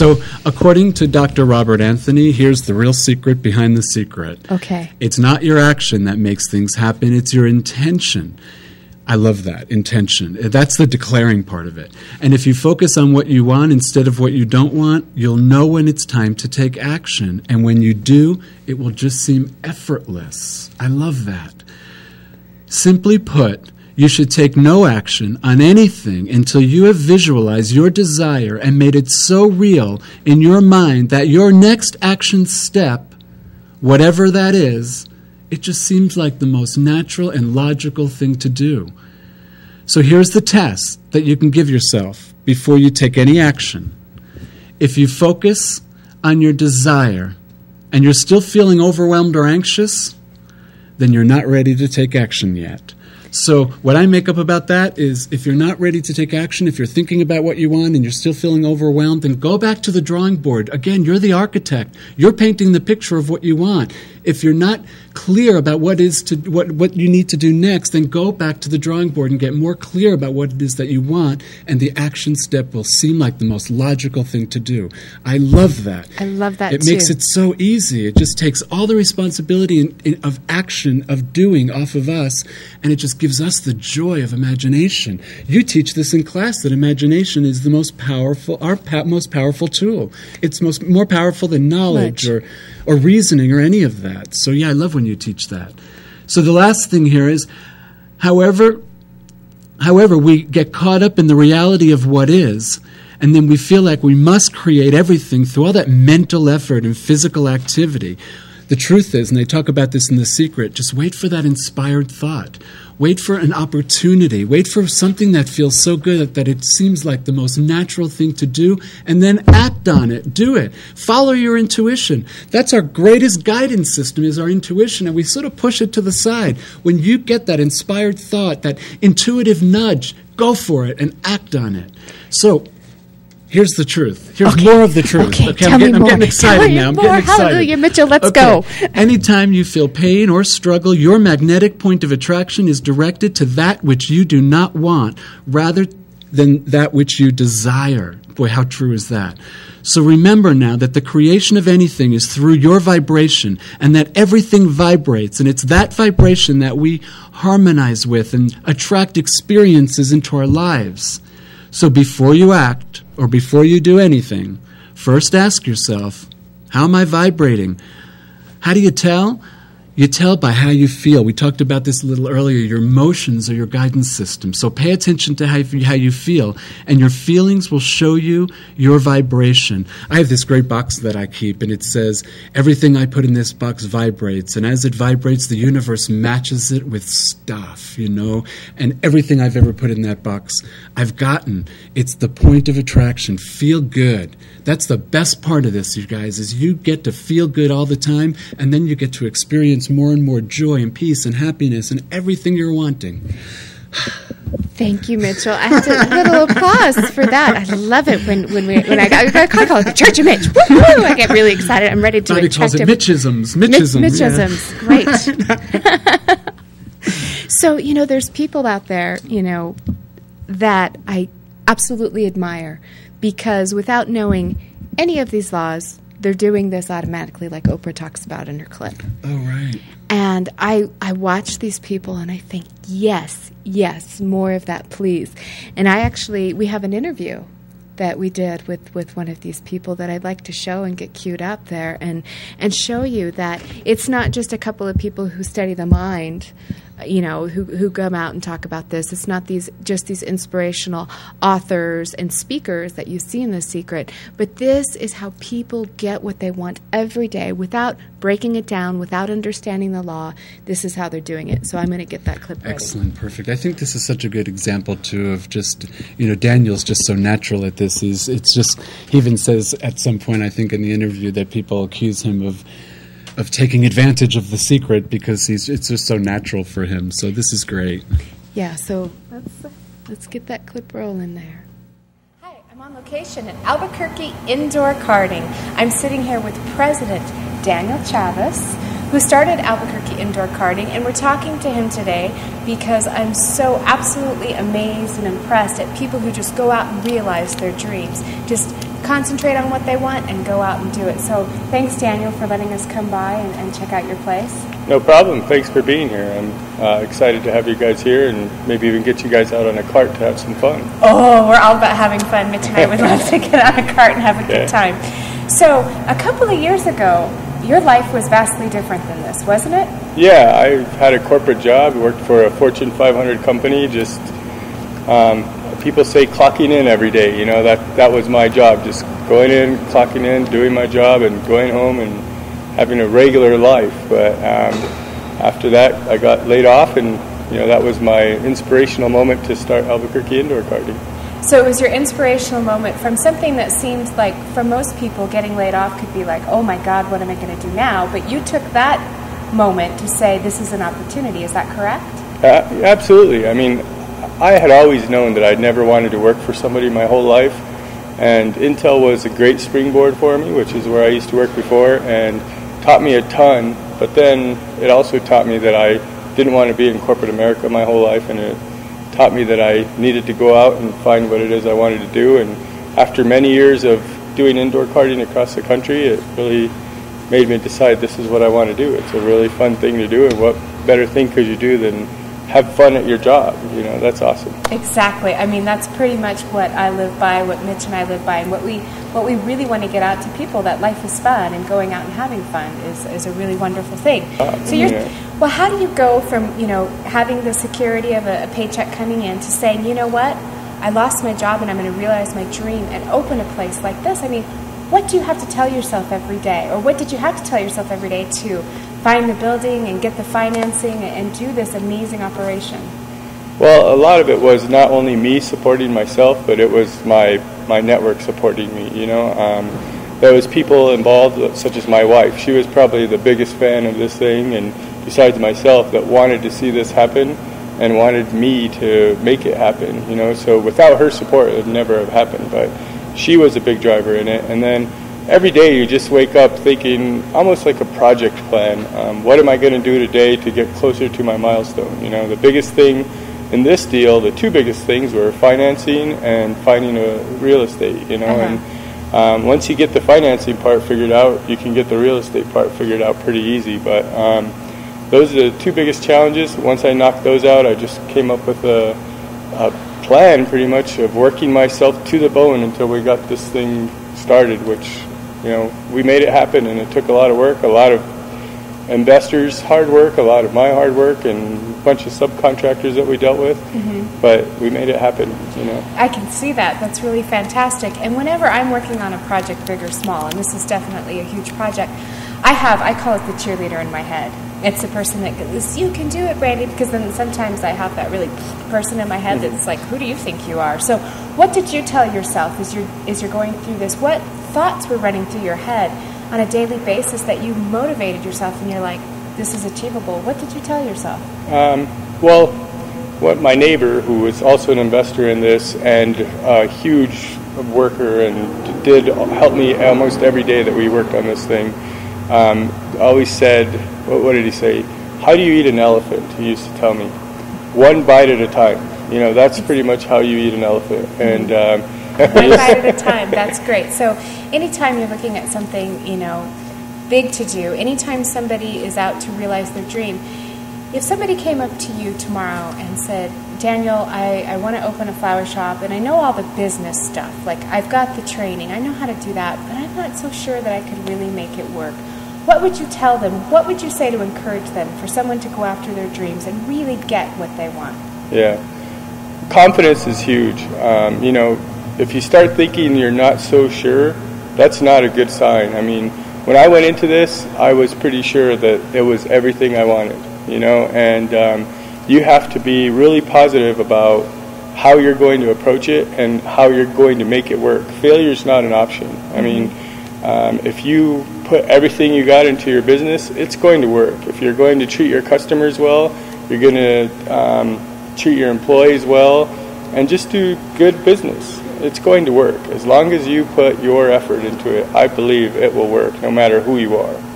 So according to Dr. Robert Anthony, here's the real secret behind the secret. Okay. It's not your action that makes things happen. It's your intention. I love that, intention. That's the declaring part of it. And if you focus on what you want instead of what you don't want, you'll know when it's time to take action. And when you do, it will just seem effortless. I love that. Simply put, you should take no action on anything until you have visualized your desire and made it so real in your mind that your next action step, whatever that is, it just seems like the most natural and logical thing to do. So here's the test that you can give yourself before you take any action. If you focus on your desire and you're still feeling overwhelmed or anxious, then you're not ready to take action yet. So what I make up about that is, if you're not ready to take action, if you're thinking about what you want and you're still feeling overwhelmed, then go back to the drawing board. Again, you're the architect. You're painting the picture of what you want. If you're not clear about what you need to do next, then go back to the drawing board and get more clear about what it is that you want, and the action step will seem like the most logical thing to do. I love that. I love that, too. It makes it so easy. It just takes all the responsibility of action, of doing, off of us, and it just gives us the joy of imagination. You teach this in class, that imagination is the most powerful, our most powerful tool. It's more powerful than knowledge or reasoning or any of that. So yeah, I love when you teach that. So the last thing here is, however we get caught up in the reality of what is, and then we feel like we must create everything through all that mental effort and physical activity. The truth is, and they talk about this in The Secret, just wait for that inspired thought. Wait for an opportunity. Wait for something that feels so good that it seems like the most natural thing to do, and then act on it. Do it. Follow your intuition. That's our greatest guidance system, is our intuition, and we sort of push it to the side. When you get that inspired thought, that intuitive nudge, go for it and act on it. So here's the truth. Here's more of the truth. Okay, I'm getting excited now. Hallelujah, Mitchell, let's go. Anytime you feel pain or struggle, your magnetic point of attraction is directed to that which you do not want rather than that which you desire. Boy, how true is that? So remember now that the creation of anything is through your vibration, and that everything vibrates, and it's that vibration that we harmonize with and attract experiences into our lives. So before you act, or before you do anything, first ask yourself, how am I vibrating? How do you tell? You tell by how you feel. We talked about this a little earlier. Your emotions are your guidance system. So pay attention to how you feel, and your feelings will show you your vibration. I have this great box that I keep, and it says, everything I put in this box vibrates, and as it vibrates, the universe matches it with stuff, you know? And everything I've ever put in that box, I've gotten. It's the point of attraction. Feel good. That's the best part of this, you guys, is you get to feel good all the time, and then you get to experience more and more joy and peace and happiness and everything you're wanting. Thank you, Mitchell. I have to give a little applause for that. I love it when I got a call, the Church of Mitch. Woo-hoo! I get really excited. I'm ready to attract it. Mitchisms. Great. So, you know, there's people out there, you know, that I absolutely admire, because without knowing any of these laws, they're doing this automatically, like Oprah talks about in her clip. Oh, right. And I watch these people and I think, yes, yes, more of that, please. And I actually, we have an interview that we did with one of these people that I'd like to show and get queued up there and show you that it's not just a couple of people who study the mind, you know, who come out and talk about this. It's not just these inspirational authors and speakers that you see in The Secret, but this is how people get what they want every day without breaking it down, without understanding the law. This is how they're doing it. So I'm going to get that clip ready. Excellent, perfect. I think this is such a good example, too, of just, you know, Daniel's just so natural at this. It's just, he even says at some point, I think in the interview, that people accuse him of taking advantage of The Secret because it's just so natural for him. So this is great. Yeah, so let's get that clip rolling there. Hi, I'm on location at Albuquerque Indoor Karting. I'm sitting here with President Daniel Chavez, who started Albuquerque Indoor Karting, and we're talking to him today because I'm so absolutely amazed and impressed at people who just go out and realize their dreams. Just concentrate on what they want and go out and do it. So thanks, Daniel, for letting us come by and check out your place. No problem. Thanks for being here. I'm excited to have you guys here and maybe even get you guys out on a cart to have some fun. Oh, we're all about having fun. Mitch and I would love to get on a cart and have a good time. So a couple of years ago, your life was vastly different than this, wasn't it? Yeah, I had a corporate job, worked for a Fortune 500 company, just people say clocking in every day, you know, that was my job, just going in, clocking in, doing my job, and going home and having a regular life. But after that, I got laid off, and, you know, that was my inspirational moment to start Albuquerque Indoor Karting. So it was your inspirational moment from something that seemed like, for most people, getting laid off could be like, oh my God, what am I going to do now? But you took that moment to say, this is an opportunity. Is that correct? Absolutely. I mean, I had always known that I'd never wanted to work for somebody my whole life, and Intel was a great springboard for me, which is where I used to work before, and taught me a ton. But then it also taught me that I didn't want to be in corporate America my whole life, and it taught me that I needed to go out and find what it is I wanted to do. And after many years of doing indoor karting across the country, it really made me decide this is what I want to do. It's a really fun thing to do, and what better thing could you do than have fun at your job? You know, that's awesome. Exactly. I mean, that's pretty much what I live by, what Mitch and I live by, and what we really want to get out to people, that life is fun, and going out and having fun is a really wonderful thing. So well, how do you go from, you know, having the security of a paycheck coming in to saying, you know what, I lost my job and I'm going to realize my dream and open a place like this? I mean, what do you have to tell yourself every day, or what did you have to tell yourself every day to find the building and get the financing and do this amazing operation? Well, a lot of it was not only me supporting myself, but it was my network supporting me, you know. There was people involved, such as my wife. She was probably the biggest fan of this thing, and besides myself, that wanted to see this happen and wanted me to make it happen, you know. So without her support, it would never have happened, but she was a big driver in it. And then every day you just wake up thinking almost like a project plan. What am I going to do today to get closer to my milestone? You know, the biggest thing in this deal, the two biggest things were financing and finding a real estate, you know. And once you get the financing part figured out, you can get the real estate part figured out pretty easy. But those are the two biggest challenges. Once I knocked those out, I just came up with a plan, pretty much, of working myself to the bone until we got this thing started, which, you know, we made it happen, and it took a lot of work, a lot of investors' hard work, a lot of my hard work, and a bunch of subcontractors that we dealt with, but we made it happen, you know. I can see that. That's really fantastic. And whenever I'm working on a project, big or small, and this is definitely a huge project, I call it the cheerleader in my head. It's the person that goes, you can do it, Brandy, because then sometimes I have that really person in my head that's like, who do you think you are? So what did you tell yourself as you're going through this? What thoughts were running through your head on a daily basis that you motivated yourself and you're like, this is achievable? What did you tell yourself? Well, what my neighbor, who was also an investor in this and a huge worker and did help me almost every day that we worked on this thing, always said, what did he say? How do you eat an elephant? He used to tell me, one bite at a time. You know, that's pretty much how you eat an elephant. And one bite at a time. That's great. So anytime you're looking at something, you know, big to do, anytime somebody is out to realize their dream, if somebody came up to you tomorrow and said, Daniel, I want to open a flower shop, and I know all the business stuff. Like, I've got the training. I know how to do that, but I'm not so sure that I could really make it work. What would you tell them? What would you say to encourage them for someone to go after their dreams and really get what they want? Yeah. Confidence is huge. You know, if you start thinking you're not so sure, that's not a good sign. I mean, when I went into this, I was pretty sure that it was everything I wanted, you know, and you have to be really positive about how you're going to approach it and how you're going to make it work. Failure's not an option. I mean, if you put everything you got into your business, it's going to work. If you're going to treat your customers well, you're going to treat your employees well, and just do good business, it's going to work. As long as you put your effort into it, I believe it will work, no matter who you are.